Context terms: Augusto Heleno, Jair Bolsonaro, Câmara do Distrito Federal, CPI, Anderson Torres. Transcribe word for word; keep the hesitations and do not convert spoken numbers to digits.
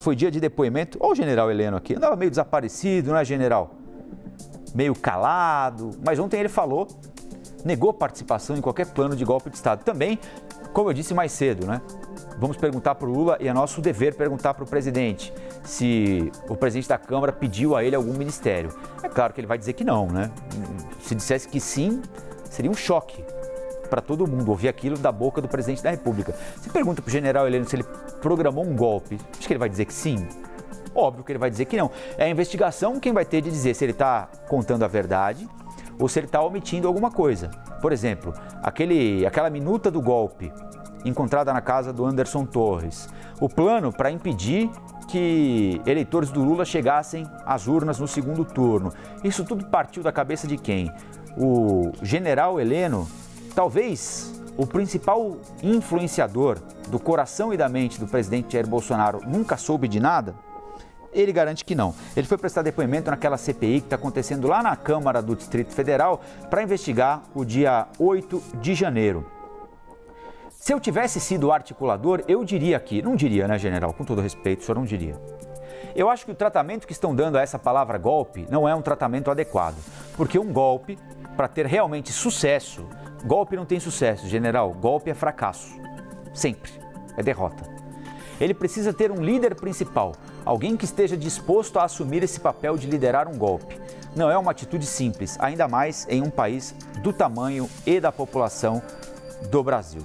Foi dia de depoimento, olha o general Heleno aqui, andava meio desaparecido, não é, general? Meio calado, mas ontem ele falou, negou participação em qualquer plano de golpe de Estado. Também, como eu disse mais cedo, né? Vamos perguntar para o Lula e é nosso dever perguntar para o presidente se o presidente da Câmara pediu a ele algum ministério. É claro que ele vai dizer que não, né? Se dissesse que sim, seria um choque para todo mundo ouvir aquilo da boca do presidente da República. Você pergunta para o general Heleno se ele programou um golpe, acho que ele vai dizer que sim? Óbvio que ele vai dizer que não. É a investigação quem vai ter de dizer se ele está contando a verdade ou se ele está omitindo alguma coisa. Por exemplo, aquele, aquela minuta do golpe encontrada na casa do Anderson Torres. O plano para impedir que eleitores do Lula chegassem às urnas no segundo turno. Isso tudo partiu da cabeça de quem? O general Heleno, talvez o principal influenciador do coração e da mente do presidente Jair Bolsonaro, nunca soube de nada? Ele garante que não. Ele foi prestar depoimento naquela C P I que está acontecendo lá na Câmara do Distrito Federal para investigar o dia oito de janeiro. Se eu tivesse sido articulador, eu diria aqui, não diria, né, general? Com todo respeito, o senhor não diria. Eu acho que o tratamento que estão dando a essa palavra golpe não é um tratamento adequado, porque um golpe, para ter realmente sucesso, golpe não tem sucesso, general. Golpe é fracasso. Sempre. É derrota. Ele precisa ter um líder principal, alguém que esteja disposto a assumir esse papel de liderar um golpe. Não é uma atitude simples, ainda mais em um país do tamanho e da população do Brasil.